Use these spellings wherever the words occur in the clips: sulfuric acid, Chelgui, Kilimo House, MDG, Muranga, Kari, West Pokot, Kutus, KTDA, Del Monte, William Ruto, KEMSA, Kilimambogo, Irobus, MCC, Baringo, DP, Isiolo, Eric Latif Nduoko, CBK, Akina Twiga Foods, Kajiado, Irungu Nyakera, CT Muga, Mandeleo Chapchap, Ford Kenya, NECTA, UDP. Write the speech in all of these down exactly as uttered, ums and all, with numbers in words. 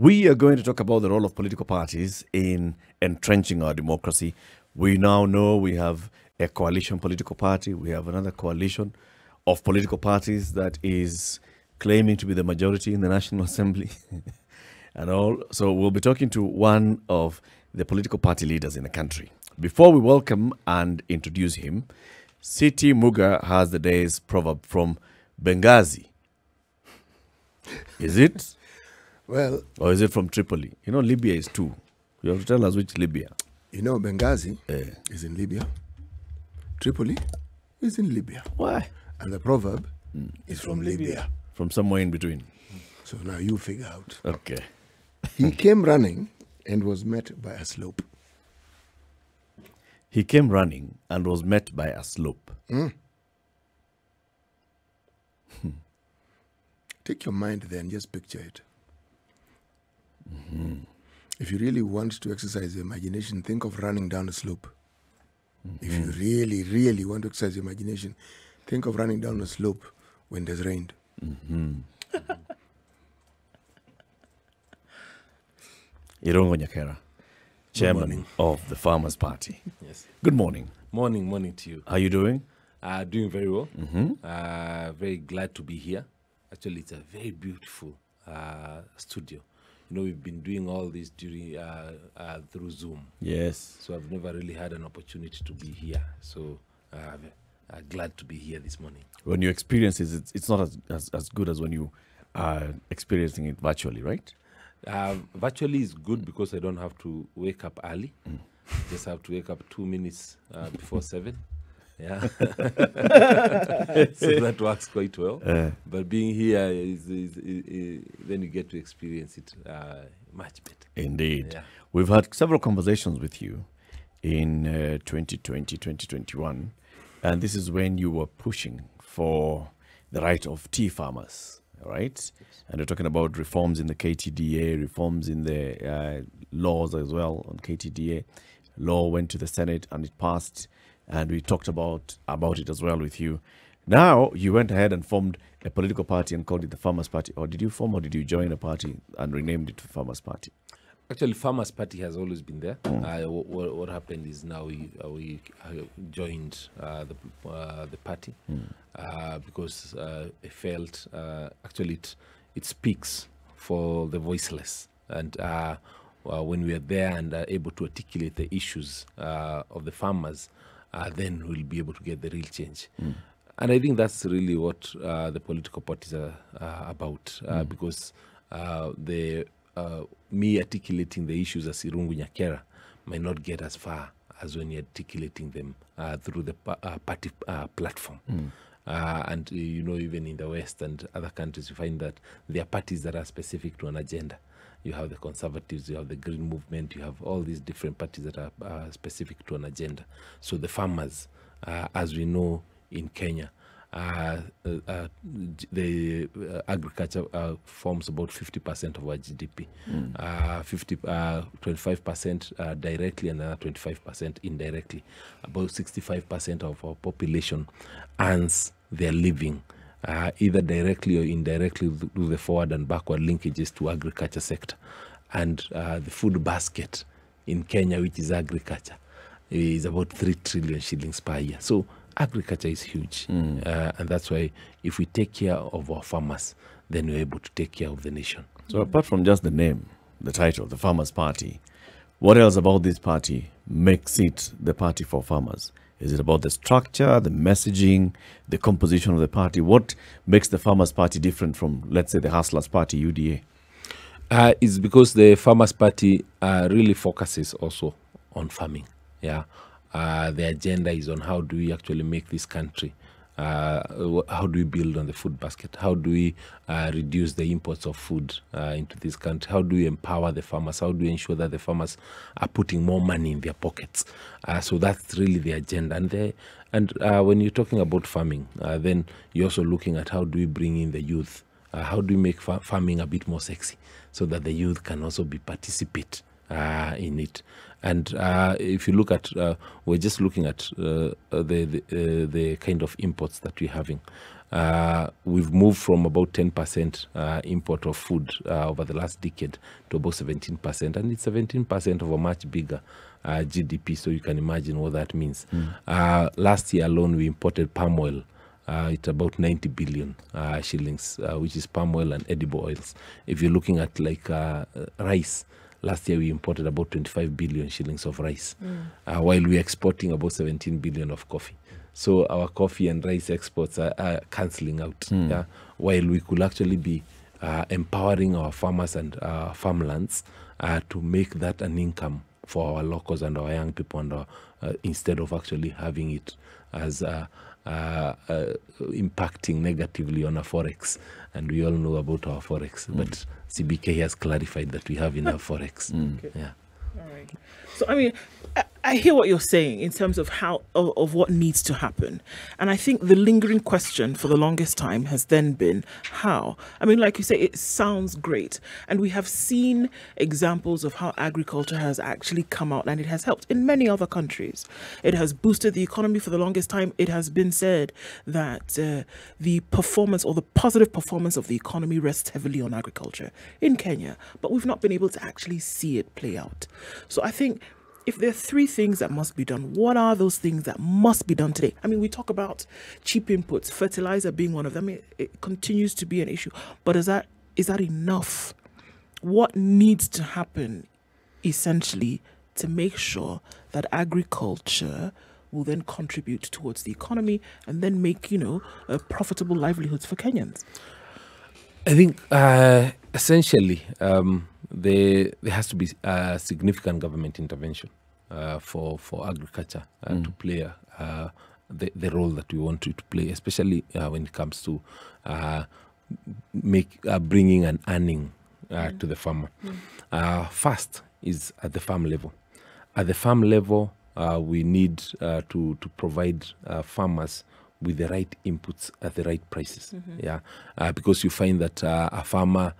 We are going to talk about the role of political parties in entrenching our democracy. We now know we have a coalition political party. We have another coalition of political parties that is claiming to be the majority in the National Assembly and all. So we'll be talking to one of the political party leaders in the country. Before we welcome and introduce him, C T Muga has the day's proverb from Benghazi. Is it? Well, or is it from Tripoli? You know, Libya is two. You have to tell us which Libya. You know, Benghazi eh. is in Libya. Tripoli is in Libya. Why? And the proverb mm. is from, from Libya. Libya. From somewhere in between. So now you figure out. Okay. He came running and was met by a slope. He came running and was met by a slope. Mm. Take your mind there and just picture it. Mm-hmm. If you really want to exercise your imagination, think of running down a slope. Mm-hmm. If you really, really want to exercise your imagination, think of running down a slope when there's rain. Mm-hmm. Irungu Nyakera, chairman of the Farmers' Party. Yes. Good morning. Morning, morning to you. How are you doing? Uh, doing very well. Mm-hmm. uh, very glad to be here. Actually, it's a very beautiful uh, studio. You know, we've been doing all this during uh, uh, through Zoom. Yes. So I've never really had an opportunity to be here. So uh, I'm uh, glad to be here this morning. When you experience it, it's, it's not as, as, as good as when you are experiencing it virtually, right? Uh, virtually is good because I don't have to wake up early. Mm. Just have to wake up two minutes uh, before seven. Yeah. So that works quite well. Uh, but being here, is, is, is, is, then you get to experience it uh, much better. Indeed. Yeah. We've had several conversations with you in uh, twenty twenty, twenty twenty-one. And this is when you were pushing for the right of tea farmers, right? Yes. And you're talking about reforms in the K T D A, reforms in the uh, laws as well on K T D A. Law went to the Senate and it passed. And we talked about about it as well with you. Now, you went ahead and formed a political party and called it the Farmers' Party. Or did you form or did you join a party and renamed it to Farmers' Party? Actually, Farmers' Party has always been there. Mm. Uh, what, what happened is now we, uh, we joined uh, the, uh, the party mm. uh, because uh, I felt uh, actually it, it speaks for the voiceless. And uh, well, when we are there and are able to articulate the issues uh, of the farmers, Uh, then we'll be able to get the real change. Mm. And I think that's really what uh, the political parties are uh, about, uh, mm. because uh, the, uh, me articulating the issues as Irungu Nyakera might not get as far as when you're articulating them uh, through the pa uh, party uh, platform. Mm. Uh, and, uh, you know, even in the West and other countries, you find that there are parties that are specific to an agenda. You have the Conservatives, you have the Green Movement, you have all these different parties that are uh, specific to an agenda. So the farmers, uh, as we know in Kenya, uh, uh, uh, the uh, agriculture uh, forms about fifty percent of our G D P, mm. uh, twenty-five percent uh, directly and another twenty-five percent indirectly. About sixty-five percent of our population earns their living. Uh, either directly or indirectly through the forward and backward linkages to agriculture sector. And uh, the food basket in Kenya, which is agriculture, is about three trillion shillings per year. So agriculture is huge. Mm. Uh, and that's why if we take care of our farmers, then we're able to take care of the nation. So apart from just the name, the title, the Farmers' Party, what else about this party makes it the party for farmers? Is it about the structure, the messaging, the composition of the party? What makes the Farmers' Party different from, let's say, the Hustlers' Party, U D A? Uh, it's because the Farmers' Party uh, really focuses also on farming. Yeah, uh, the agenda is on how do we actually make this country, uh, how do we build on the food basket, how do we uh, reduce the imports of food uh, into this country, how do we empower the farmers, how do we ensure that the farmers are putting more money in their pockets. Uh, so that's really the agenda. And the, and uh, when you're talking about farming, uh, then you're also looking at how do we bring in the youth, uh, how do we make fa farming a bit more sexy so that the youth can also be participate uh, in it. And uh, if you look at, uh, we're just looking at uh, the the, uh, the kind of imports that we're having. Uh, we've moved from about ten percent uh, import of food uh, over the last decade to about seventeen percent, and it's seventeen percent of a much bigger uh, G D P, so you can imagine what that means. Mm. Uh, last year alone, we imported palm oil. Uh, it's about ninety billion uh, shillings, uh, which is palm oil and edible oils. If you're looking at like uh, rice, last year we imported about twenty-five billion shillings of rice, mm. uh, while we're exporting about seventeen billion of coffee. So our coffee and rice exports are, are cancelling out, mm. yeah? While we could actually be uh, empowering our farmers and uh, farmlands uh, to make that an income for our locals and our young people, and our, uh, instead of actually having it as a Uh, uh, impacting negatively on our forex, and we all know about our forex, mm. but C B K has clarified that we have enough forex. Mm. Okay. Yeah. All right. So I mean, I, I hear what you're saying in terms of how of, of what needs to happen, and I think the lingering question for the longest time has then been how. I mean, like you say, it sounds great, and we have seen examples of how agriculture has actually come out, and it has helped in many other countries. It has boosted the economy. For the longest time, it has been said that uh, the performance or the positive performance of the economy rests heavily on agriculture in Kenya, but we've not been able to actually see it play out. So I think if there are three things that must be done, what are those things that must be done today? I mean, we talk about cheap inputs, fertilizer being one of them. It, it continues to be an issue. But is that is that enough? What needs to happen, essentially, to make sure that agriculture will then contribute towards the economy and then make, you know, uh, profitable livelihoods for Kenyans? I think uh, essentially um, there there has to be a significant government intervention uh, for for agriculture uh, mm. to play uh, the the role that we want it to play, especially uh, when it comes to uh, make uh, bringing and earning uh, mm. to the farmer. Mm. Uh, first is at the farm level. At the farm level, uh, we need uh, to to provide uh, farmers with the right inputs at the right prices, mm-hmm. yeah, uh, because you find that uh, a farmer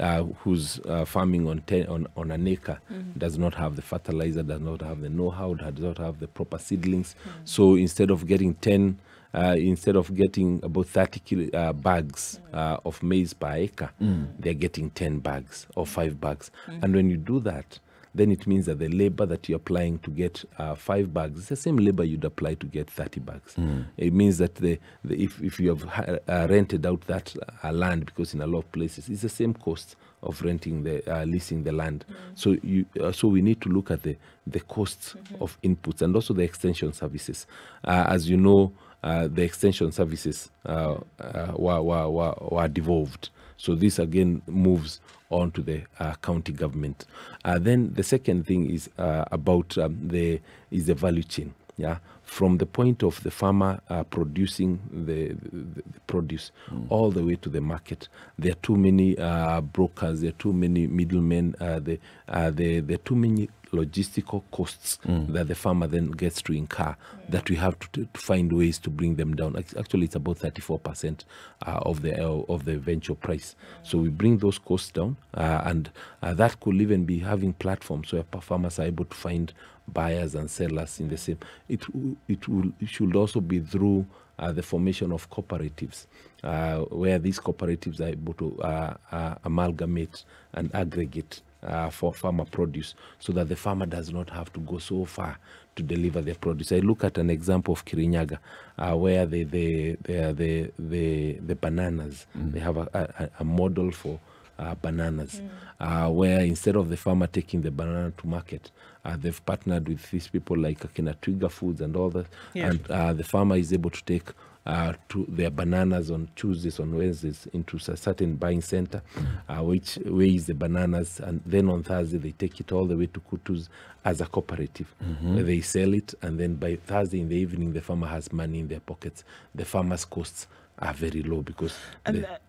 uh, who's uh, farming on ten, on on an acre mm-hmm. does not have the fertilizer, does not have the know-how, does not have the proper seedlings. Mm-hmm. So instead of getting ten, uh, instead of getting about thirty kilo, uh, bags uh, of maize per acre, mm-hmm. they're getting ten bags or five bags. Mm-hmm. And when you do that, then it means that the labor that you're applying to get uh, five bags is the same labor you'd apply to get thirty bags. Mm. It means that the, the if, if you have uh, rented out that uh, land, because in a lot of places it's the same cost of renting the uh, leasing the land. Mm. So you uh, so we need to look at the the costs mm-hmm. of inputs, and also the extension services. Uh, as you know, uh, the extension services uh, uh, were, were, were, were devolved. So this again moves on to the uh, county government. Uh, then the second thing is uh, about um, the is the value chain. Yeah, from the point of the farmer uh, producing the, the, the produce mm. all the way to the market. There are too many uh, brokers. There are too many middlemen. Uh, the uh, the there are too many logistical costs mm. that the farmer then gets to incur, yeah. that we have to, to find ways to bring them down. Actually, it's about thirty-four percent uh, of the uh, of the venture price. Mm. So we bring those costs down, uh, and uh, that could even be having platforms where farmers are able to find buyers and sellers in the same. It it, will, it should also be through uh, the formation of cooperatives, uh, where these cooperatives are able to uh, uh, amalgamate and aggregate Uh, for farmer produce, so that the farmer does not have to go so far to deliver their produce. I look at an example of Kirinyaga, uh, where the the the the, the bananas mm. they have a, a, a model for uh, bananas, mm. uh, where instead of the farmer taking the banana to market, uh, they've partnered with these people like Akina Twiga Foods and all that, yeah. and uh, the farmer is able to take Uh, to their bananas on Tuesdays, on Wednesdays, into a certain buying center, mm. uh, which weighs the bananas, and then on Thursday they take it all the way to Kutus as a cooperative. Mm-hmm. Where they sell it, and then by Thursday in the evening the farmer has money in their pockets. The farmer's costs are very low because. And that,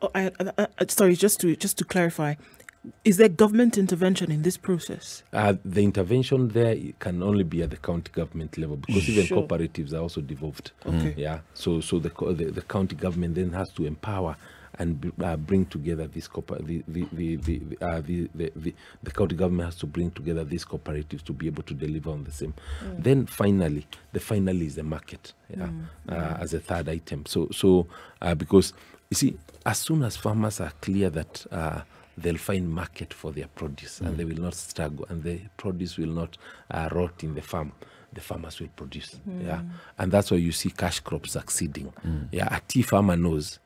oh, I, I, I, sorry, just to just to clarify, is there government intervention in this process? Uh, the intervention there can only be at the county government level, because even sure. cooperatives are also devolved. Okay. Yeah. So so the, the the county government then has to empower and uh, bring together this the the the the, uh, the the the the county government has to bring together these cooperatives to be able to deliver on the same. Mm. Then finally, the final is the market, yeah, mm. Uh, mm. as a third item. So so uh, because you see, as soon as farmers are clear that uh, they'll find market for their produce, mm. and they will not struggle, and the produce will not uh, rot in the farm, the farmers will produce. Mm. Yeah, and that's why you see cash crops succeeding. Mm. Yeah, a tea farmer knows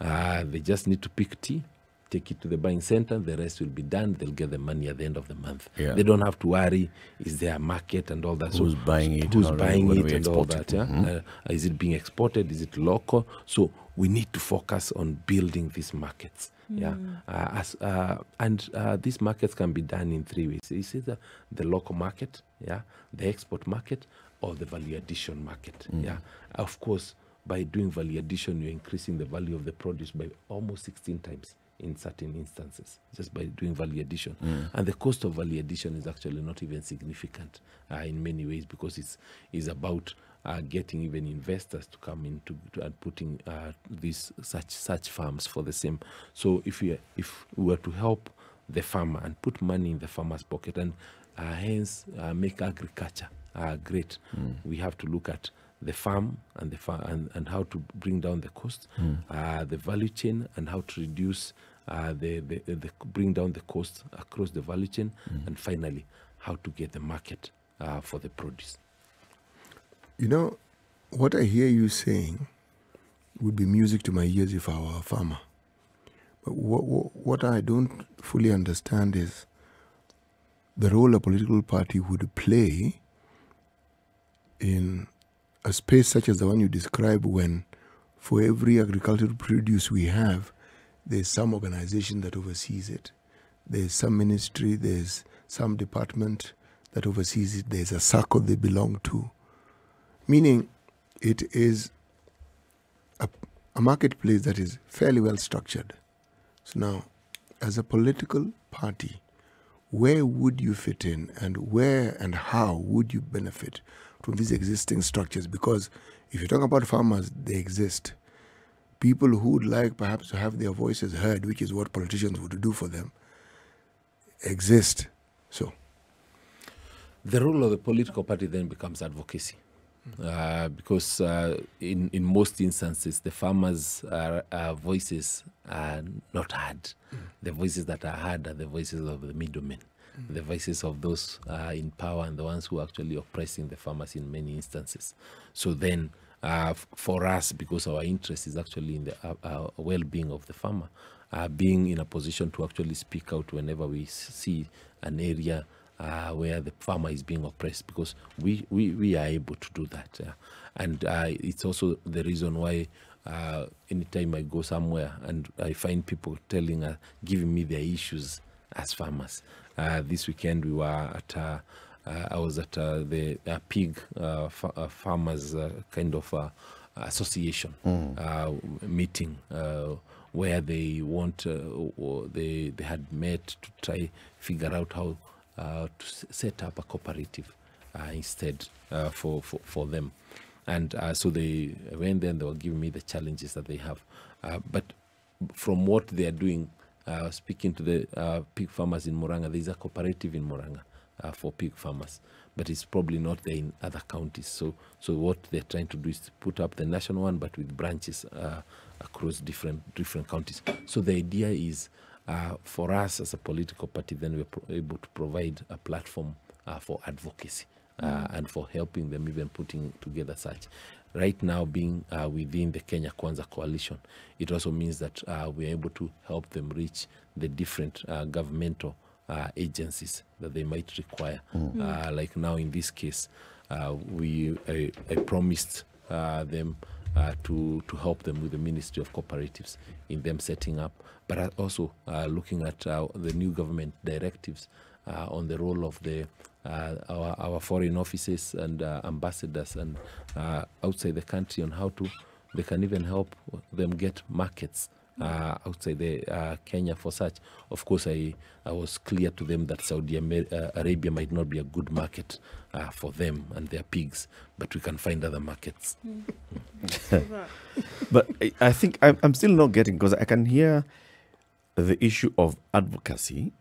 uh, they just need to pick tea, take it to the buying center, the rest will be done, they'll get the money at the end of the month. Yeah. They don't have to worry, is there a market and all that. Who's so, buying it? Who's buying really, it and all that. It? Yeah? Mm-hmm. Uh, is it being exported? Is it local? So we need to focus on building these markets. Mm. Yeah, uh, as, uh, and uh, these markets can be done in three ways. It's either the local market, yeah, the export market, or the value addition market. Mm. Yeah, of course, by doing value addition, you're increasing the value of the produce by almost sixteen times. In certain instances, just by doing value addition. Mm. And the cost of value addition is actually not even significant uh, in many ways, because it's is about uh, getting even investors to come in to, to and putting uh, these such such farms for the same. So if we if we were to help the farmer and put money in the farmer's pocket, and uh, hence uh, make agriculture uh, great, mm. we have to look at the farm and the far and, and how to bring down the cost, mm. uh, the value chain, and how to reduce uh, the, the, the, the bring down the cost across the value chain, mm. and finally how to get the market uh, for the produce. You know, what I hear you saying would be music to my ears if I were a farmer. But what, what, what I don't fully understand is the role a political party would play in a space such as the one you describe, when for every agricultural produce we have, there's some organization that oversees it. There's some ministry, there's some department that oversees it. There's a circle they belong to. Meaning it is a, a marketplace that is fairly well structured. So now, as a political party, where would you fit in, and where and how would you benefit from these existing structures? Because if you're talking about farmers, they exist. People who would like perhaps to have their voices heard, which is what politicians would do for them, exist. So the role of the political party then becomes advocacy. Mm-hmm. uh, because uh, in, in most instances, the farmers' uh, uh, voices are not heard. Mm-hmm. The voices that are heard are the voices of the middlemen. Mm. The voices of those uh, in power and the ones who are actually oppressing the farmers in many instances. So then uh, for us, because our interest is actually in the uh, uh, well-being of the farmer, uh, being in a position to actually speak out whenever we see an area uh, where the farmer is being oppressed, because we, we, we are able to do that. Yeah. And uh, it's also the reason why uh, anytime I go somewhere and I find people telling, uh, giving me their issues as farmers. Uh, this weekend we were at, uh, uh, I was at uh, the uh, pig uh, uh, farmers uh, kind of uh, association mm. uh, meeting uh, where they want, uh, or they, they had met to try figure out how uh, to set up a cooperative uh, instead uh, for, for, for them. And uh, so they went there and they were giving me the challenges that they have. Uh, but from what they are doing, Uh, speaking to the uh, pig farmers in Muranga, there is a cooperative in Muranga uh, for pig farmers, but it's probably not there in other counties. So, so what they're trying to do is to put up the national one, but with branches uh, across different different counties. So the idea is uh, for us as a political party, then we're pro able to provide a platform uh, for advocacy uh, mm. and for helping them even putting together such. Right now, being uh, within the Kenya Kwanza coalition, it also means that uh, we are able to help them reach the different uh, governmental uh, agencies that they might require. Mm. Uh, like now, in this case, uh, we I, I promised uh, them uh, to to help them with the Ministry of Cooperatives in them setting up, but also uh, looking at uh, the new government directives uh, on the role of the. Uh, our, our foreign offices and uh, ambassadors and uh, outside the country on how to, they can even help them get markets uh, outside the uh, Kenya for such. Of course, I, I was clear to them that Saudi Arabia might not be a good market uh, for them and their pigs, but we can find other markets. Mm. But I, I think I'm, I'm still not getting, because I can hear the issue of advocacy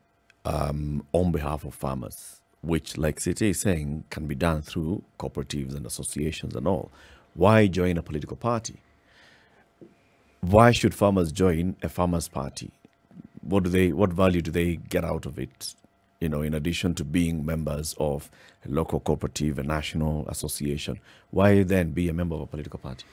um, on behalf of farmers, which, like C T is saying, can be done through cooperatives and associations and all. Why join a political party? Why should farmers join a farmers' party? What do they? What value do they get out of it? You know, in addition to being members of a local cooperative, a national association, why then be a member of a political party?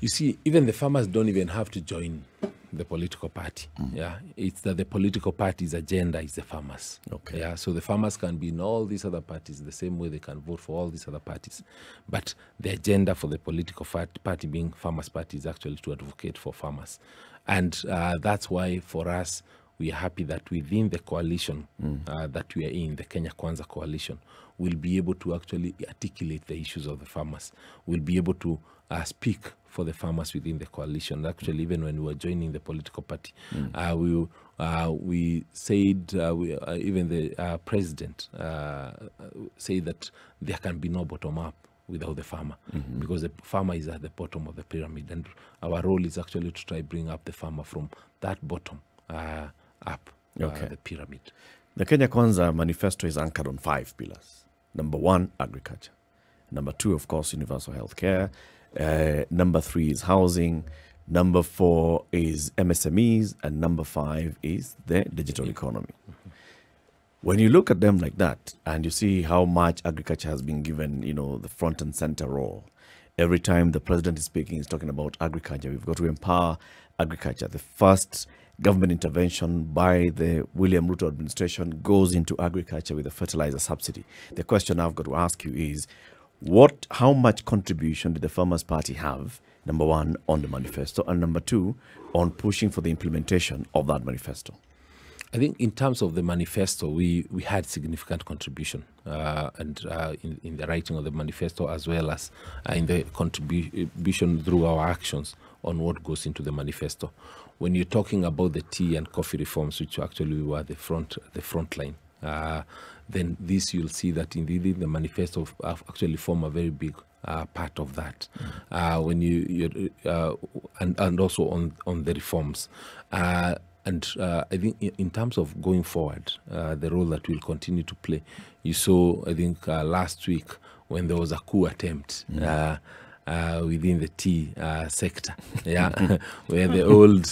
You see, even the farmers don't even have to join the political party. Mm. Yeah, it's that the political party's agenda is the farmers. Okay. Yeah, so the farmers can be in all these other parties the same way they can vote for all these other parties, but the agenda for the political party being Farmers' Party is actually to advocate for farmers, and uh, that's why for us we are happy that within the coalition mm. uh, that we are in, the Kenya Kwanza coalition, we'll be able to actually articulate the issues of the farmers. We'll be able to uh, speak for the farmers within the coalition. Actually, even when we were joining the political party, mm. uh, we uh, we said, uh, we, uh, even the uh, president uh, said that there can be no bottom up without the farmer, mm-hmm. because the farmer is at the bottom of the pyramid, and our role is actually to try bring up the farmer from that bottom uh, up okay. uh, the pyramid. The Kenya Kwanza manifesto is anchored on five pillars. Number one, agriculture. Number two, of course, universal health care. Uh, number three is housing. Number four is M S M Es. And number five is the digital economy. Mm-hmm. When you look at them like that and you see how much agriculture has been given, you know, the front and center role. Every time the president is speaking, he's talking about agriculture. We've got to empower agriculture. The first government intervention by the William Ruto administration goes into agriculture with a fertilizer subsidy. The question I've got to ask you is, what, how much contribution did the Farmers' Party have, number one, on the manifesto, and number two, on pushing for the implementation of that manifesto? I think in terms of the manifesto, we, we had significant contribution uh, and uh, in, in the writing of the manifesto, as well as uh, in the contribution through our actions on what goes into the manifesto. When you're talking about the tea and coffee reforms, which actually were the front, the front line, uh, then this you'll see that indeed the manifesto have actually form a very big uh, part of that. Mm. Uh, when you, you uh, and and also on on the reforms, uh, and uh, I think in terms of going forward, uh, the role that we'll continue to play. You saw, I think uh, last week when there was a coup attempt. Mm. Uh, Uh, within the tea uh, sector, yeah, where the old,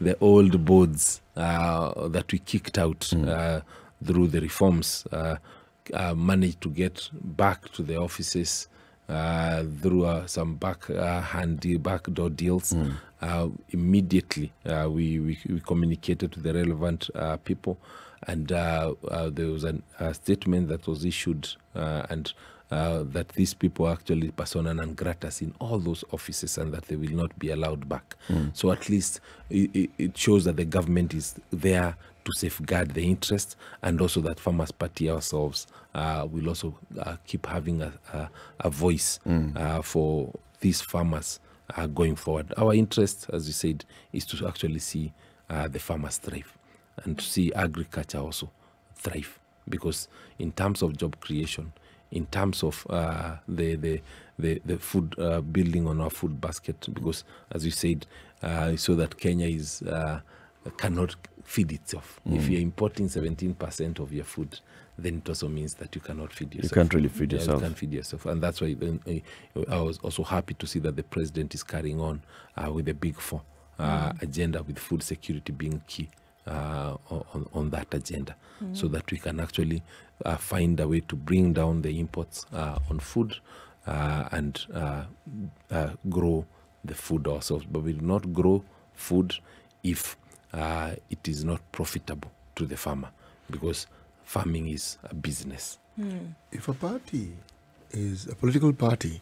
the old boards uh, that we kicked out mm. uh, through the reforms uh, uh, managed to get back to the offices uh, through uh, some back uh, handy backdoor deals. Mm. Uh, immediately, uh, we, we we communicated to the relevant uh, people, and uh, uh, there was an, a statement that was issued uh, and. Uh, that these people are actually persona non gratas in all those offices and that they will not be allowed back. Mm. So at least it, it shows that the government is there to safeguard the interests, and also that Farmers' Party ourselves uh, will also uh, keep having a, a, a voice mm. uh, for these farmers uh, going forward. Our interest, as you said, is to actually see uh, the farmers thrive and to see agriculture also thrive, because in terms of job creation, in terms of uh, the, the the the food uh, building on our food basket, because as you said, uh, so that Kenya is uh, cannot feed itself. Mm. If you're importing seventeen percent of your food, then it also means that you cannot feed yourself. You can't really feed yeah, yourself. You can't feed yourself, and that's why I was also happy to see that the president is carrying on uh, with the Big Four uh, mm. agenda, with food security being key. Uh, on, on that agenda, mm-hmm. so that we can actually uh, find a way to bring down the imports uh, on food uh, and uh, uh, grow the food ourselves. But we do not grow food if uh, it is not profitable to the farmer, because farming is a business. Mm. If a party is a political party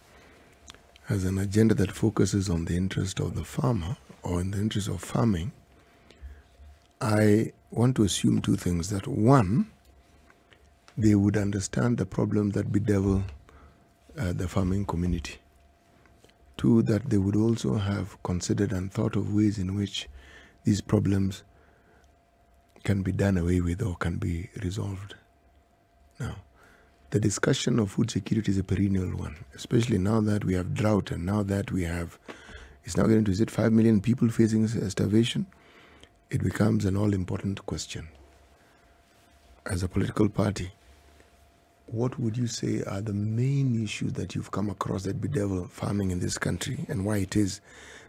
has an agenda that focuses on the interest of the farmer or in the interest of farming, I want to assume two things. That one, they would understand the problem that bedevil uh, the farming community. Two, that they would also have considered and thought of ways in which these problems can be done away with or can be resolved. Now, the discussion of food security is a perennial one, especially now that we have drought and now that we have, it's now going to, is it five million people facing starvation? It becomes an all-important question. As a political party, what would you say are the main issues that you've come across that bedevil farming in this country, and why it is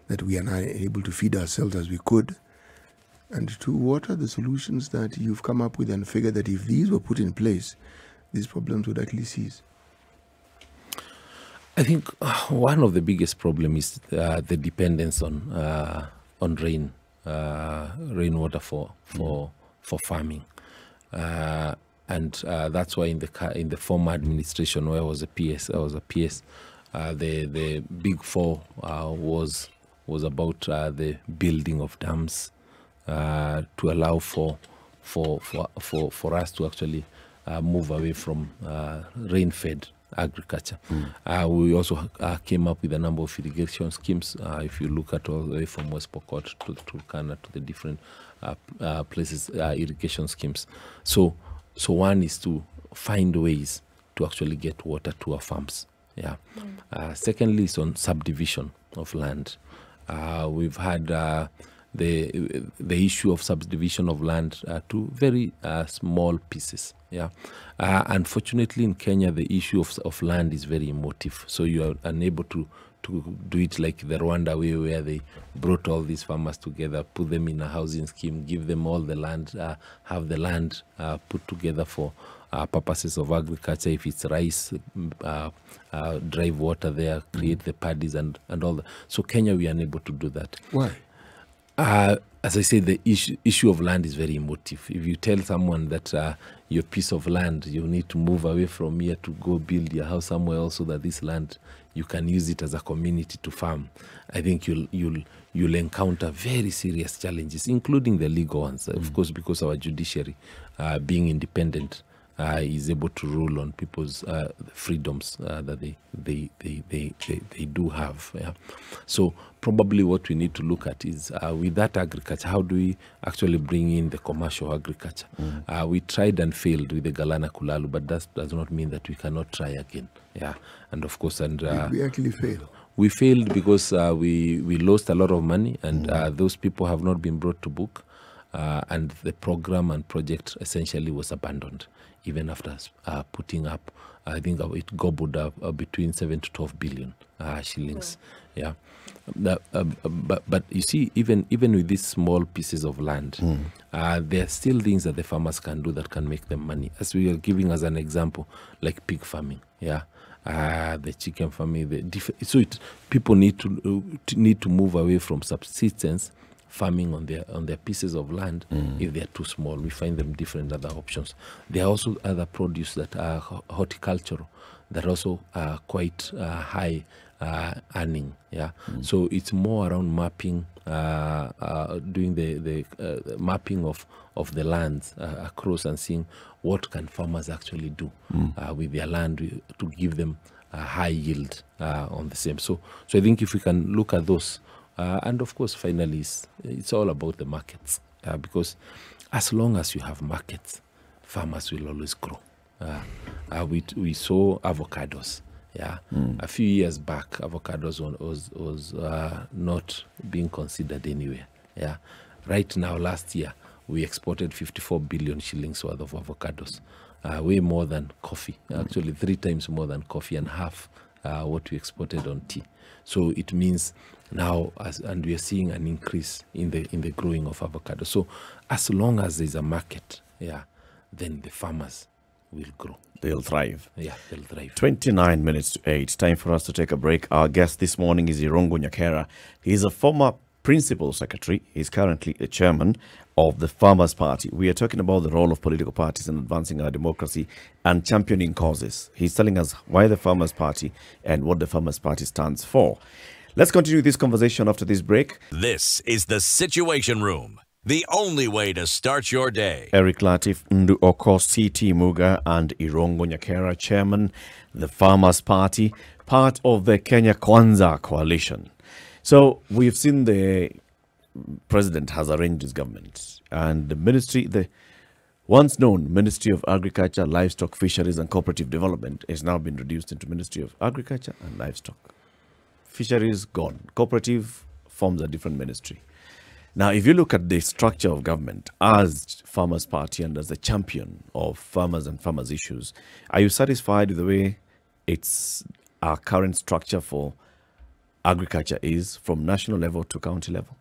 that we are not able to feed ourselves as we could? And two, what are the solutions that you've come up with and figured that if these were put in place, these problems would actually cease? I think one of the biggest problems is uh, the dependence on uh, on rain, uh, rainwater for for for farming, uh, and uh, that's why in the in the former administration where I was a P S, I was a P S, uh, the the big four uh, was was about uh, the building of dams. Uh, to allow for for for for for us to actually uh, move away from uh, rain-fed agriculture. Mm. Uh, we also uh, came up with a number of irrigation schemes. Uh, if you look at all the way from West Pokot to Turkana to the different uh, uh, places, uh, irrigation schemes. So so one is to find ways to actually get water to our farms. Yeah. Mm. Uh, secondly, is on subdivision of land. Uh, we've had. Uh, The, the issue of subdivision of land uh, to very uh, small pieces. Yeah, uh, unfortunately in Kenya the issue of, of land is very emotive, so you are unable to to do it like the Rwanda way, where they brought all these farmers together, put them in a housing scheme, give them all the land, uh, have the land uh, put together for uh, purposes of agriculture. If it's rice, uh, uh, drive water there, create the paddies and and all that. So Kenya, we are unable to do that. Why? Uh, as I said, the issue, issue of land is very emotive. If you tell someone that uh, your piece of land, you need to move away from here to go build your house somewhere else so that this land, you can use it as a community to farm, I think you'll, you'll, you'll encounter very serious challenges, including the legal ones, of mm. course, because our judiciary, uh, being independent, uh, is able to rule on people's uh, freedoms uh, that they, they, they, they, they, they do have. Yeah? So probably what we need to look at is uh, with that agriculture, how do we actually bring in the commercial agriculture? Mm. Uh, we tried and failed with the Galana Kulalu, but that does not mean that we cannot try again. Yeah, and of course, and uh, did we actually fail? We failed because uh, we, we lost a lot of money, and mm. uh, those people have not been brought to book. Uh, and the program and project essentially was abandoned, even after uh, putting up, I think it gobbled up uh, between seven to twelve billion uh, shillings. Yeah. yeah. Uh, uh, but, but you see, even even with these small pieces of land, mm. uh, there are still things that the farmers can do that can make them money. As we are giving as an example, like pig farming. Yeah. Uh, the chicken farming. The diff so it, people need to, uh, need to move away from subsistence farming on their on their pieces of land. Mm. If they are too small, we find them different other options. There are also other produce that are horticultural that also are quite uh, high uh, earning. Yeah, mm. so it's more around mapping, uh, uh, doing the the uh, mapping of of the lands uh, across and seeing what can farmers actually do mm. uh, with their land to give them a high yield uh, on the same. So so I think if we can look at those. Uh, and of course, finally, it's, it's all about the markets, uh, because as long as you have markets, farmers will always grow. Uh, uh, we we saw avocados, yeah. Mm. A few years back, avocados was was uh, not being considered anywhere, yeah. Right now, last year, we exported fifty-four billion shillings worth of avocados, uh, way more than coffee. Actually, mm. three times more than coffee and half uh, what we exported on tea. So it means. Now, as, and we are seeing an increase in the in the growing of avocado. So, as long as there's a market, yeah, then the farmers will grow. They'll thrive. Yeah, they'll thrive. twenty-nine minutes to eight. Time for us to take a break. Our guest this morning is Irungu Nyakera. He is a former principal secretary. He's currently a chairman of the Farmers' Party. We are talking about the role of political parties in advancing our democracy and championing causes. He's telling us why the Farmers' Party and what the Farmers' Party stands for. Let's continue this conversation after this break. This is the Situation Room, the only way to start your day. Eric Latif Nduoko, C T Muga, and Irungu Nyakera, chairman, the Farmers' Party, part of the Kenya Kwanza coalition. So we've seen the president has arranged his government. And the ministry, the once known Ministry of Agriculture, Livestock, Fisheries and Cooperative Development has now been reduced into Ministry of Agriculture and Livestock. Fisheries gone. Cooperative forms a different ministry. Now, if you look at the structure of government as Farmers' Party and as the champion of farmers and farmers' issues, are you satisfied with the way it's our current structure for agriculture is from national level to county level?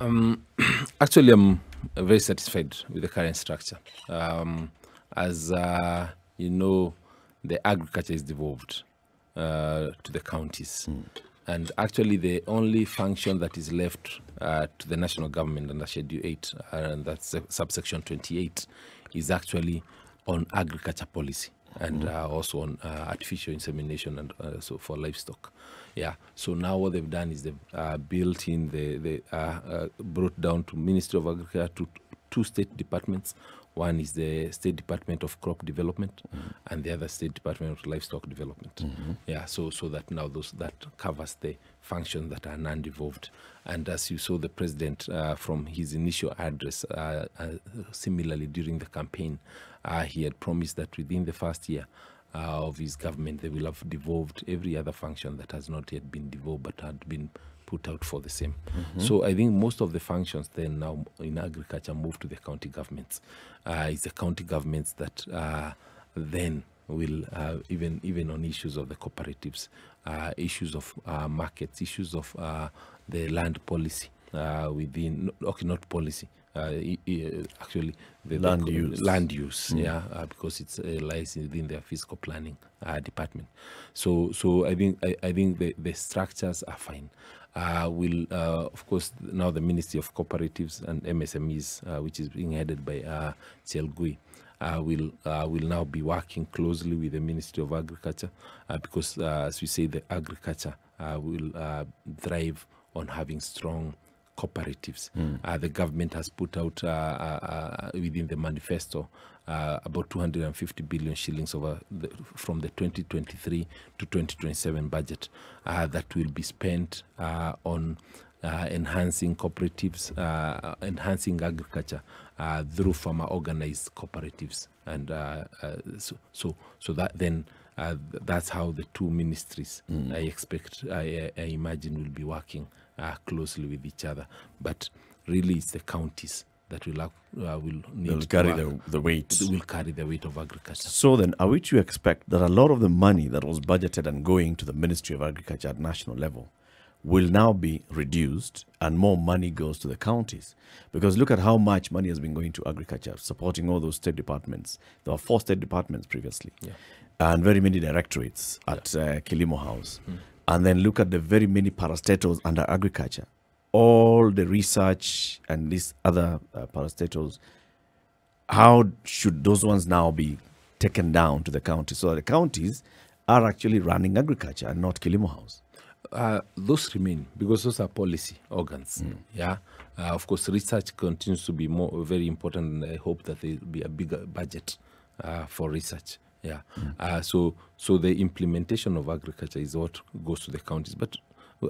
Um, actually, I'm very satisfied with the current structure. Um, as uh, you know, the agriculture is devolved uh, to the counties. Mm. And actually, the only function that is left uh, to the national government under Schedule eight, uh, and that's uh, subsection twenty-eight, is actually on agriculture policy and uh, also on uh, artificial insemination and uh, so for livestock. Yeah. So now what they've done is they've uh, built in the, the uh, uh, brought down to Ministry of Agriculture to two state departments. One is the State Department of Crop Development, mm-hmm. and the other State Department of Livestock Development. Mm-hmm. Yeah, so so that now those that covers the functions that are non-devolved. And as you saw, the president uh, from his initial address, uh, uh, similarly during the campaign, uh, he had promised that within the first year uh, of his government, they will have devolved every other function that has not yet been devolved but had been put out for the same. Mm-hmm. So I think most of the functions then now in agriculture move to the county governments. Uh, it's the county governments that uh, then will, uh, even even on issues of the cooperatives, uh, issues of uh, markets, issues of uh, the land policy uh, within, okay, not policy, uh, actually the land local, use. Land use, mm. yeah, uh, because it uh, lies within their fiscal planning uh, department. So so I think I, I think the, the structures are fine. Uh, will uh, of course now the Ministry of Cooperatives and M S M Es, uh, which is being headed by uh, Chelgui, uh, will uh, will now be working closely with the Ministry of Agriculture uh, because, uh, as we say, the agriculture uh, will uh, thrive on having strong cooperatives. Mm. Uh, the government has put out uh, uh, uh, within the manifesto uh, about two hundred fifty billion shillings over the, from the twenty twenty-three to twenty twenty-seven budget uh, that will be spent uh, on uh, enhancing cooperatives, uh, enhancing agriculture uh, through farmer organized cooperatives, and uh, uh, so, so so that then uh, that's how the two ministries mm. I expect, I, I imagine, will be working uh, closely with each other. But really, it's the counties that will, uh, will need will carry to the, the weight. Will carry the weight of agriculture. So then, are we to expect that a lot of the money that was budgeted and going to the Ministry of Agriculture at national level will now be reduced and more money goes to the counties? Because look at how much money has been going to agriculture, supporting all those state departments. There were four state departments previously, yeah. and very many directorates at yeah. uh, Kilimo House. Mm. And then look at the very many parastatals under agriculture. All the research and these other uh, parastatals, how should those ones now be taken down to the counties? So the counties are actually running agriculture and not Kilimo House. Uh, those remain because those are policy organs. Mm. Yeah, uh, of course, research continues to be more very important. And I hope that there will be a bigger budget uh, for research. Yeah, mm. uh, so so the implementation of agriculture is what goes to the counties. But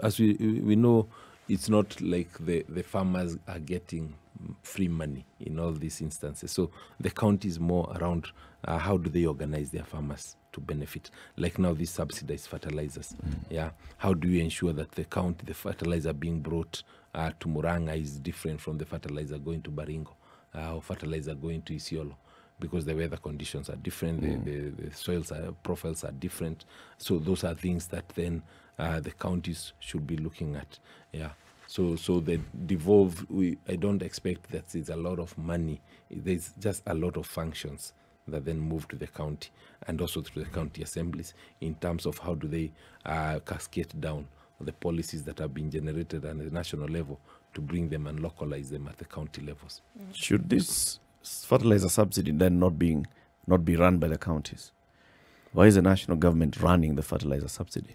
as we we know, it's not like the, the farmers are getting free money in all these instances. So the count is more around uh, how do they organize their farmers to benefit. Like now these subsidized fertilizers. Mm. Yeah. How do you ensure that the count, the fertilizer being brought uh, to Muranga is different from the fertilizer going to Baringo uh, or fertilizer going to Isiolo? Because the weather conditions are different, mm. the, the, the soils are, profiles are different. So those are things that then uh, the counties should be looking at. Yeah. So so the devolve, we, I don't expect that there's a lot of money. There's just a lot of functions that then move to the county and also to the county assemblies in terms of how do they uh, cascade down the policies that have been generated at the national level to bring them and localize them at the county levels. Mm. Should this fertilizer subsidy then not being not be run by the counties? Why is the national government running the fertilizer subsidy?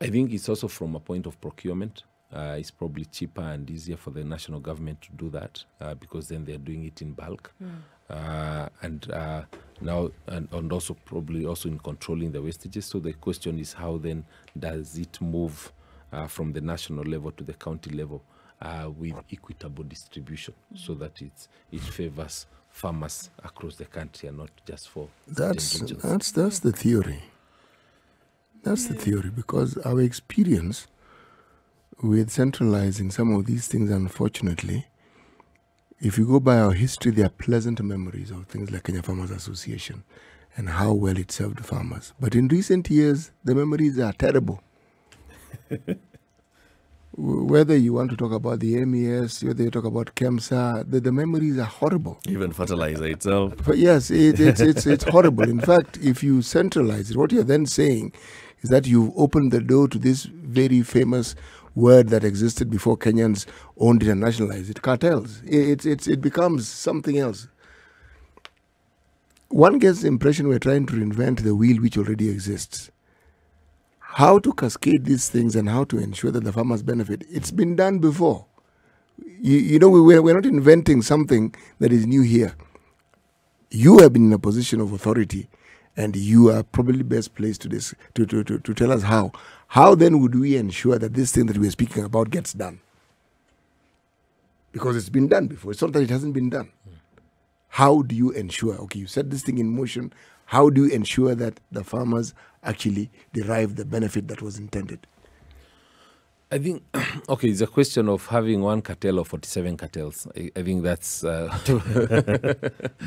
I think it's also from a point of procurement. Uh, it's probably cheaper and easier for the national government to do that uh, because then they're doing it in bulk. Mm. Uh, and uh, now and, and also probably also in controlling the wastages. So the question is, how then does it move uh, from the national level to the county level uh, with equitable distribution, so that it's, it favors farmers across the country and not just for that's that's that's the theory. That's the theory, because our experience with centralizing some of these things, unfortunately, if you go by our history, there are pleasant memories of things like Kenya Farmers Association and how well it served farmers. But in recent years, the memories are terrible. Whether you want to talk about the M E S, whether you talk about KEMSA, the, the memories are horrible. Even fertilizer itself. But yes, it, it's, it's, it's horrible. In fact, if you centralize it, what you're then saying is that you've opened the door to this very famous word that existed before Kenyans owned it and nationalized it, cartels. It, it, it, it becomes something else. One gets the impression we're trying to reinvent the wheel which already exists. How to cascade these things and how to ensure that the farmers benefit, it's been done before. You, you know, we, we're not inventing something that is new here. You have been in a position of authority, and you are probably best placed to, this, to, to, to, to tell us how. How then would we ensure that this thing that we're speaking about gets done? Because it's been done before. It's not that it hasn't been done. How do you ensure, okay, you set this thing in motion, how do you ensure that the farmers actually derive the benefit that was intended? I think, okay, it's a question of having one cartel or forty-seven cartels. I, I think that's... Uh,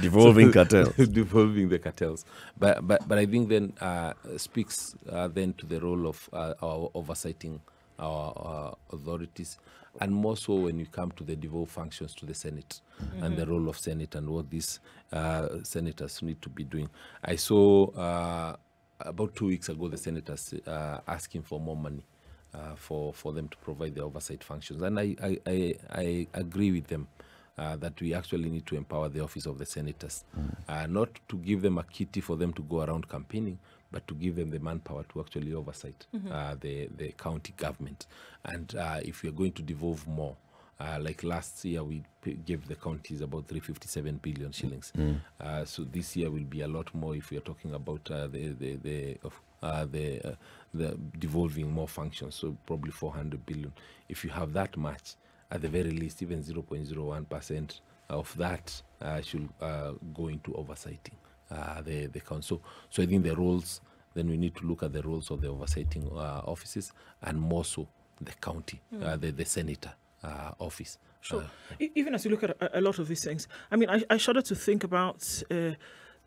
devolving so, cartels. Devolving the cartels. But but, but I think then uh, speaks uh, then to the role of uh, our oversighting our, our authorities, and more so when you come to the devolved functions to the Senate, mm-hmm. and the role of Senate and what these uh, senators need to be doing. I saw uh, about two weeks ago the senators uh, asking for more money uh, for, for them to provide their oversight functions. And I, I, I, I agree with them uh, that we actually need to empower the office of the senators, mm-hmm. uh, not to give them a kitty for them to go around campaigning, but to give them the manpower to actually oversight mm-hmm. uh, the, the county government. And uh, if you're going to devolve more, uh, like last year we gave the counties about three hundred fifty-seven billion shillings. Mm. Uh, so this year will be a lot more if you're talking about uh, the, the, the, of, uh, the, uh, the devolving more functions, so probably four hundred billion. If you have that much, at the very least, even zero point zero one percent of that uh, should uh, go into oversighting. Uh, the, the council. So I think the roles, then we need to look at the roles of the oversighting uh, offices, and more so the county, mm. uh, the, the senator uh, office. Sure. Uh, Even as you look at a, a lot of these things, I mean, I, I shudder to think about uh,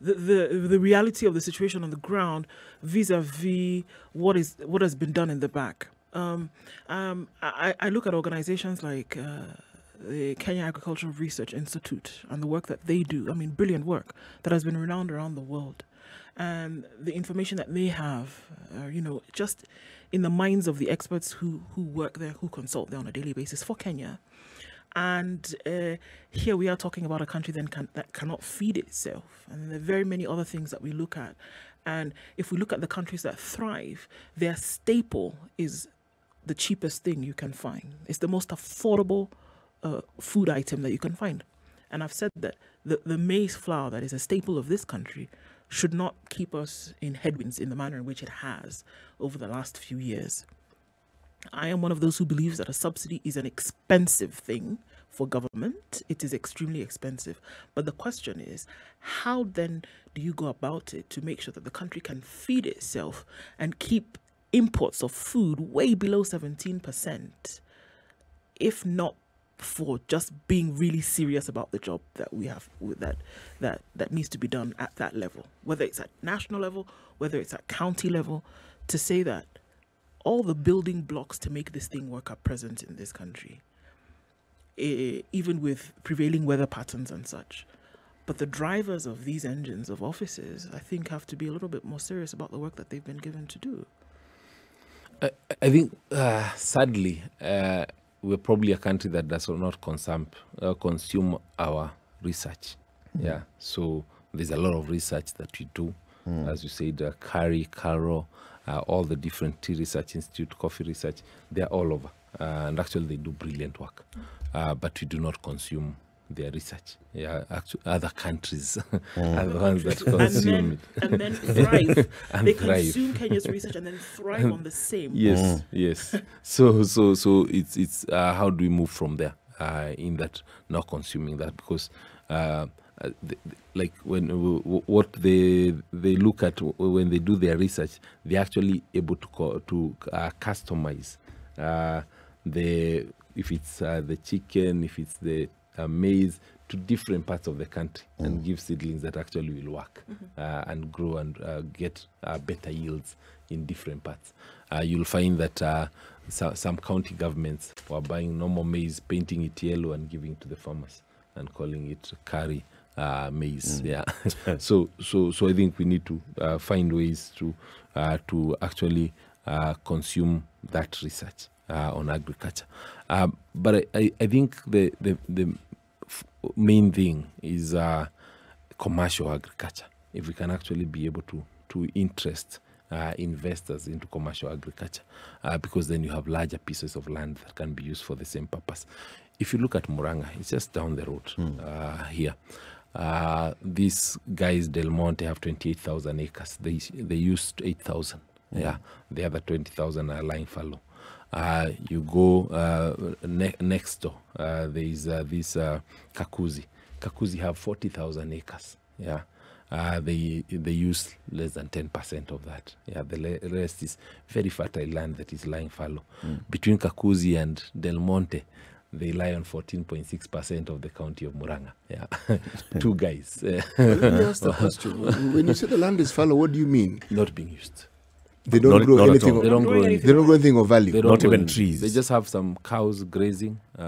the, the, the reality of the situation on the ground vis-a-vis what is, what has been done in the back. Um, um, I, I look at organizations like uh, the Kenya Agricultural Research Institute and the work that they do. I mean, brilliant work that has been renowned around the world. And the information that they have, uh, you know, just in the minds of the experts who, who work there, who consult there on a daily basis for Kenya. And uh, here we are talking about a country then can, that cannot feed itself. And there are very many other things that we look at. And if we look at the countries that thrive, their staple is the cheapest thing you can find. It's the most affordable Uh, food item that you can find. And I've said that the, the maize flour that is a staple of this country should not keep us in headwinds in the manner in which it has over the last few years. I am one of those who believes that a subsidy is an expensive thing for government. It is extremely expensive. But the question is, how then do you go about it to make sure that the country can feed itself and keep imports of food way below seventeen percent, if not for just being really serious about the job that we have that that that needs to be done at that level, whether it's at national level, whether it's at county level, to say that all the building blocks to make this thing work are present in this country, eh, even with prevailing weather patterns and such. But the drivers of these engines of offices, I think, have to be a little bit more serious about the work that they've been given to do. I, I think, uh, sadly, uh, we're probably a country that does not consume, uh, consume our research. Mm. Yeah. So there's a lot of research that we do. Mm. As you said, uh, Kari, Karo, uh, all the different tea research institute, coffee research, they're all over. Uh, and actually they do brilliant work. Uh, but we do not consume their research. Yeah, actually, other countries mm. are the ones that consume and then, it. And then thrive. and they thrive. consume Kenya's research and then thrive and, on the same. Yes, mm. yes. So, so, so it's it's uh, how do we move from there uh, in that not consuming that because. Uh, Uh, the, the, like when w w what they they look at when they do their research, they're actually able to co to uh, customize uh, the if it's uh, the chicken, if it's the uh, maize, to different parts of the country mm. and give seedlings that actually will work mm-hmm. uh, and grow and uh, get uh, better yields in different parts. Uh, you'll find that uh, so, some county governments were buying normal maize, painting it yellow and giving it to the farmers and calling it Kari. Uh, maize, mm. yeah. so, so, so I think we need to uh, find ways to uh, to actually uh, consume that research uh, on agriculture. Uh, but I, I think the the, the main thing is uh, commercial agriculture. If we can actually be able to to interest uh, investors into commercial agriculture, uh, because then you have larger pieces of land that can be used for the same purpose. If you look at Muranga, it's just down the road mm. uh, here. Uh, these guys, Del Monte, have twenty-eight thousand acres. They they used eight thousand. Mm. Yeah, the other twenty thousand are lying fallow. Uh, you go uh, ne next door. Uh, there is uh, this uh, Kakuzi. Kakuzi have forty thousand acres. Yeah, uh, they they use less than ten percent of that. Yeah, the rest is very fertile land that is lying fallow. Mm. Between Kakuzi and Del Monte, they lie on fourteen point six percent of the county of Muranga. Yeah, two guys. Let me ask the question. When you say the land is fallow, what do you mean? Not being used. They don't not, grow not anything. Of, they don't grow anything. They don't grow anything of value. Not even trees. They just have some cows grazing uh,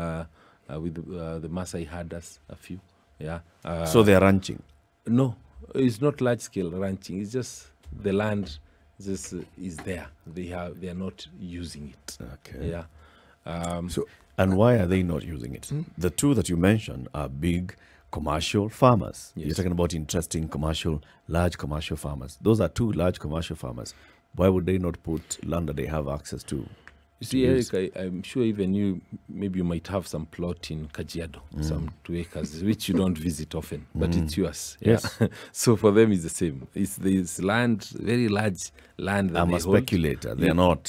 uh, with uh, the Maasai herders, a few. Yeah. Uh, so they are ranching. No, it's not large scale ranching. It's just the land just uh, is there. They have. They are not using it. Okay. Yeah. Um, so. And why are they not using it? Mm. The two that you mentioned are big commercial farmers. Yes. You're talking about interesting commercial, large commercial farmers. Those are two large commercial farmers. Why would they not put land that they have access to? You see, Eric, I, I'm sure even you, maybe you might have some plot in Kajiado, mm. some two acres, which you don't visit often, but mm. it's yours. Yeah. Yes. So for them, it's the same. It's this land, very large land that I'm they a hold. speculator. They're yeah. not.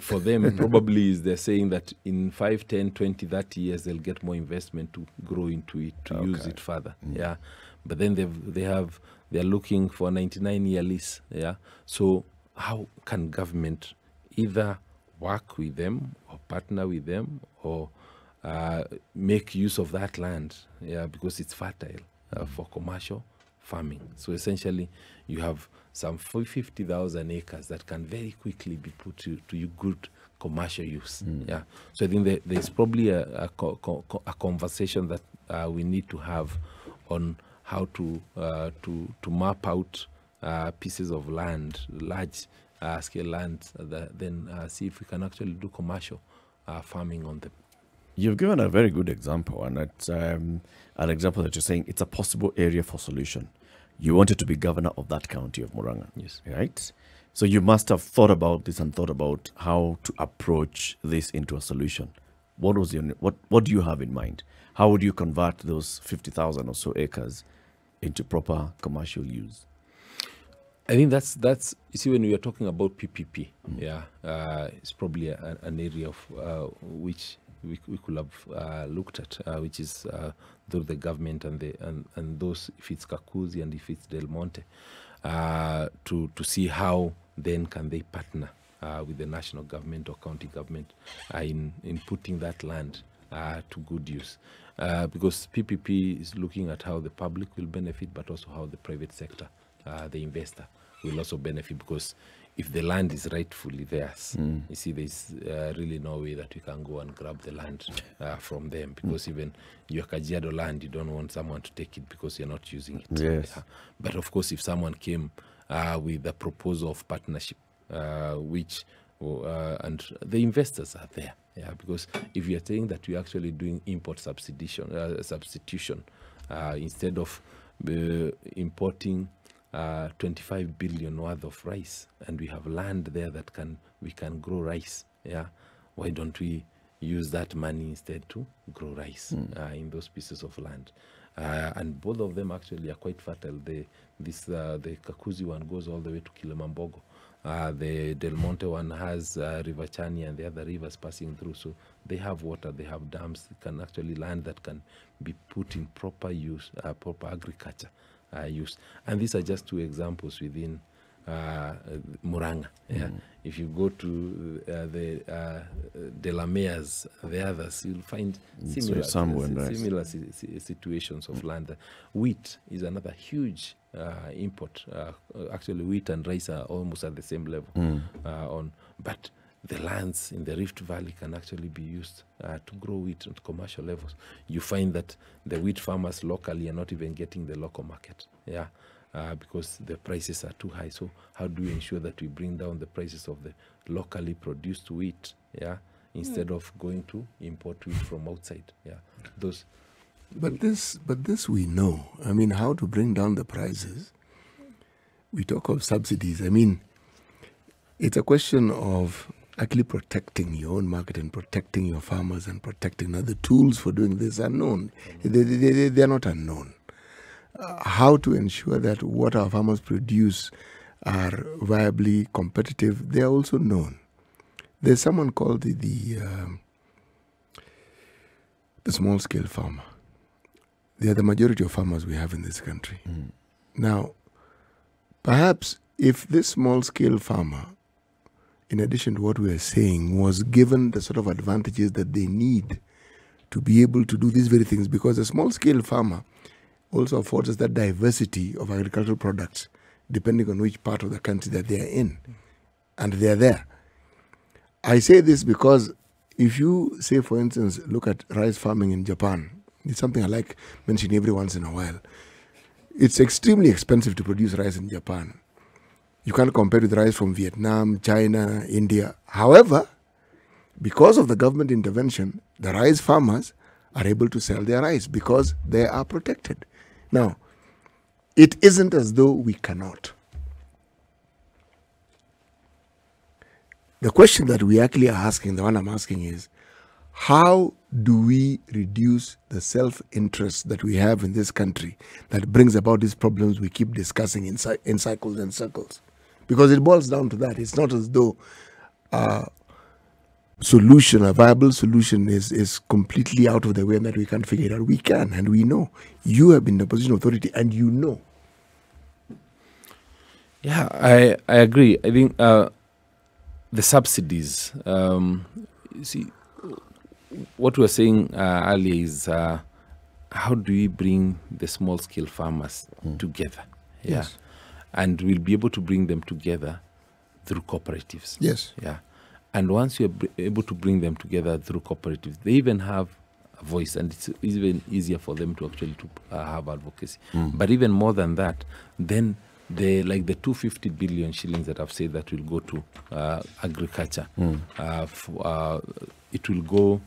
For them, probably is they're saying that in five, ten, twenty, thirty years, they'll get more investment to grow into it, to okay. use it further. Mm. Yeah. But then they've, they have, they're looking for a ninety-nine year lease. Yeah. So how can government either work with them or partner with them or uh, make use of that land? Yeah. Because it's fertile uh, for commercial farming. So essentially, you have some fifty thousand acres that can very quickly be put to, to good commercial use. Mm. Yeah. So I think there, there's probably a, a, co co a conversation that uh, we need to have on how to uh, to, to map out uh, pieces of land, large uh, scale land, that then uh, see if we can actually do commercial uh, farming on them. You've given a very good example, and it's um, an example that you're saying it's a possible area for solution. You wanted to be governor of that county of Muranga. Yes. Right? So you must have thought about this and thought about how to approach this into a solution. What was your, what, what do you have in mind? How would you convert those fifty thousand or so acres into proper commercial use? I think that's, that's you see, when we are talking about P P P, mm. yeah, uh, it's probably a, an area of uh, which we, we could have uh, looked at, uh, which is uh, through the government and the and, and those, if it's Kakuzi and if it's Del Monte, uh, to, to see how then can they partner uh, with the national government or county government uh, in, in putting that land uh, to good use. Uh, because P P P is looking at how the public will benefit, but also how the private sector, uh, the investor, will also benefit, because if the land is rightfully theirs, mm. you see, there's uh, really no way that you can go and grab the land uh, from them, because mm. even your Kajiado land, you don't want someone to take it because you're not using it. Yes. Yeah. But of course, if someone came uh, with a proposal of partnership, uh, which uh, and the investors are there, yeah, because if you're saying that you're actually doing import substitution, uh, substitution uh, instead of uh, importing Uh, twenty-five billion worth of rice, and we have land there that can we can grow rice. Yeah, why don't we use that money instead to grow rice mm. uh, in those pieces of land. Uh, and both of them actually are quite fertile. They, this, uh, the Kakuzi one goes all the way to Kilimambogo. Uh, the Del Monte one has uh, River Chania and the other rivers passing through. So they have water, they have dams, they can actually land that can be put in proper use, uh, proper agriculture uh, use. And these are just two examples within uh, Muranga. Yeah. Mm. If you go to uh, the uh, Delamere's, the others, you'll find similar, so uh, similar si si situations of mm. land. Wheat is another huge uh, import. Uh, actually, wheat and rice are almost at the same level. Mm. Uh, on, but the lands in the Rift Valley can actually be used uh, to grow wheat at commercial levels. You find that the wheat farmers locally are not even getting the local market. Yeah. Uh, because the prices are too high. So how do we ensure that we bring down the prices of the locally produced wheat, yeah, instead mm. of going to import wheat from outside? Yeah, those. But this, but this we know. I mean, how to bring down the prices? We talk of subsidies. I mean, it's a question of actually protecting your own market and protecting your farmers and protecting other tools for doing this are known. Mm. They, they, they, they are not unknown. Uh, how to ensure that what our farmers produce are viably competitive, they are also known. There's someone called the the, uh, the small-scale farmer. They are the majority of farmers we have in this country. Mm. Now, perhaps if this small-scale farmer, in addition to what we are saying, was given the sort of advantages that they need to be able to do these very things, because a small-scale farmer also affords us that diversity of agricultural products depending on which part of the country that they are in. And they are there. I say this because if you say, for instance, look at rice farming in Japan, it's something I like mentioning every once in a while. It's extremely expensive to produce rice in Japan. You can't compare with rice from Vietnam, China, India. However, because of the government intervention, the rice farmers are able to sell their rice because they are protected. Now, it isn't as though we cannot. The question that we actually are asking, the one I'm asking is, how do we reduce the self-interest that we have in this country that brings about these problems we keep discussing in, in cycles and circles? Because it boils down to that. It's not as though uh, solution, a viable solution is, is completely out of the way and that we can't figure it out. We can, and we know. You have been in the position of authority and you know. Yeah, I, I agree. I think uh, the subsidies, um, you see, what we were saying uh, earlier is uh, how do we bring the small-scale farmers mm. together? Yeah. Yes. And we'll be able to bring them together through cooperatives. Yes. Yeah. And once you're able to bring them together through cooperatives, they even have a voice, and it's even easier for them to actually to, uh, have advocacy. Mm. But even more than that, then the like the two hundred fifty billion shillings that I've said that will go to uh, agriculture, mm. uh, f uh, it will go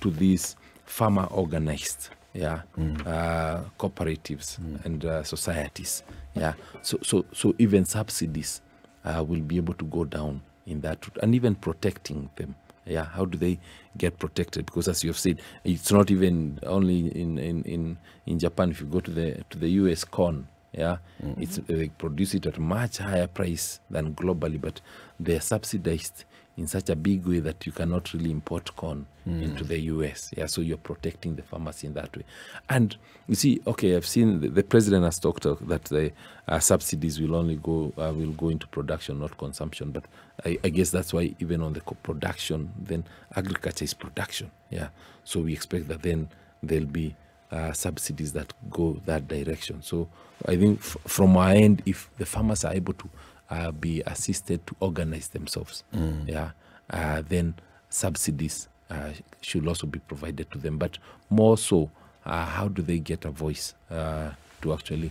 to these farmer organized, yeah, mm. uh, cooperatives mm. and uh, societies, yeah. So so so even subsidies uh, will be able to go down in that, and even protecting them. Yeah, how do they get protected? Because as you've said, it's not even only in in in, in Japan. If you go to the to the U S corn, yeah, mm-hmm. it's they produce it at much higher price than globally, but they're subsidized in such a big way that you cannot really import corn mm. into the U S. Yeah, so you're protecting the farmers in that way. And you see, okay, I've seen the, the president has talked that the uh, subsidies will only go uh, will go into production, not consumption. But I, I guess that's why even on the co-production, then agriculture is production. Yeah, so we expect that then there'll be uh, subsidies that go that direction. So I think f from our end, if the farmers are able to Uh, be assisted to organize themselves, mm. yeah, uh, then subsidies uh, should also be provided to them. But more so, uh, how do they get a voice uh, to actually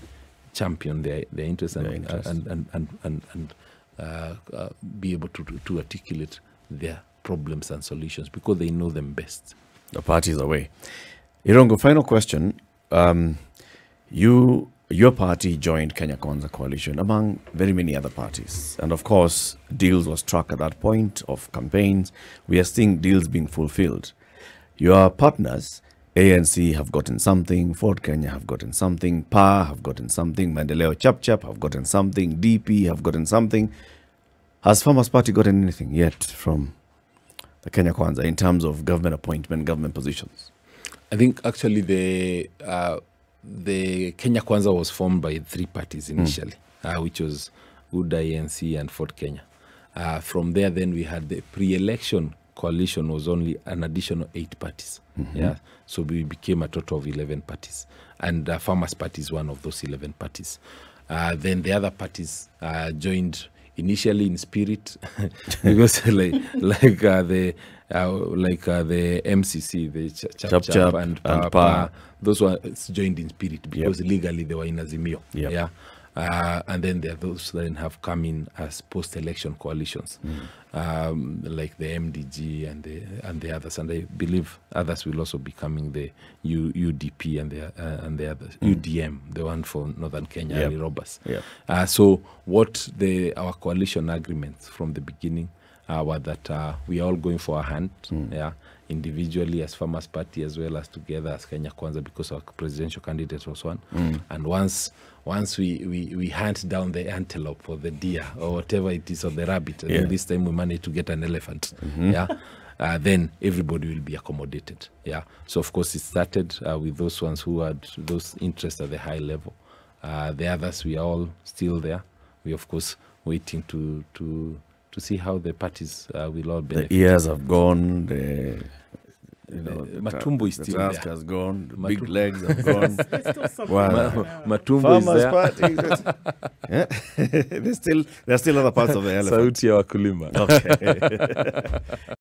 champion their, their interests and, interest. uh, and and and and, and uh, uh, be able to, to articulate their problems and solutions, because they know them best. The party's away. Irungu, final question. Um, you... Your party joined Kenya Kwanza coalition among very many other parties. And of course, deals were struck at that point of campaigns. We are seeing deals being fulfilled. Your partners, A N C, have gotten something, Ford Kenya have gotten something, P A have gotten something, Mandeleo Chapchap have gotten something, D P have gotten something. Has Farmers' Party gotten anything yet from the Kenya Kwanza in terms of government appointment, government positions? I think actually the uh, the Kenya Kwanza was formed by three parties initially, mm. uh, which was U D A, A N C, and Ford Kenya. Uh, from there, then we had the pre-election coalition was only an additional eight parties. Mm-hmm. Yeah, so we became a total of eleven parties, and uh, Farmers' Party is one of those eleven parties. Uh, then the other parties uh, joined initially in spirit, because like like uh, the uh, like uh, the M C C, the Ch Chap Chap, Chap and Pa, and Pa, those were joined in spirit because yep. legally they were in Azimio. Yep. Yeah. Uh, and then there are those that have come in as post-election coalitions, mm. um, like the M D G and the and the others, and I believe others will also be coming, the U, UDP and the uh, and the others, mm. U D M, the one for Northern Kenya, yep. and Irobus. Yep. Uh, so what the our coalition agreements from the beginning uh, were that uh, we are all going for a hand, mm. yeah, individually as Farmers' Party as well as together as Kenya Kwanza, because our presidential candidate was one, mm. and once. Once we, we, we hunt down the antelope or the deer or whatever it is, or the rabbit, and yeah. this time we manage to get an elephant, mm-hmm. yeah, uh, then everybody will be accommodated. Yeah. So, of course, it started uh, with those ones who had those interests at the high level. Uh, the others, we are all still there. We, of course, waiting to to, to see how the parties uh, will all benefit. The ears have gone. The... You know, the, Matumbo is the still task there. Has gone. The Matum big legs have gone. Wow. Ma Matumbo Farmers is there. yeah. there's still there's still other parts of the elephant. Sauti ya wakulima. Okay.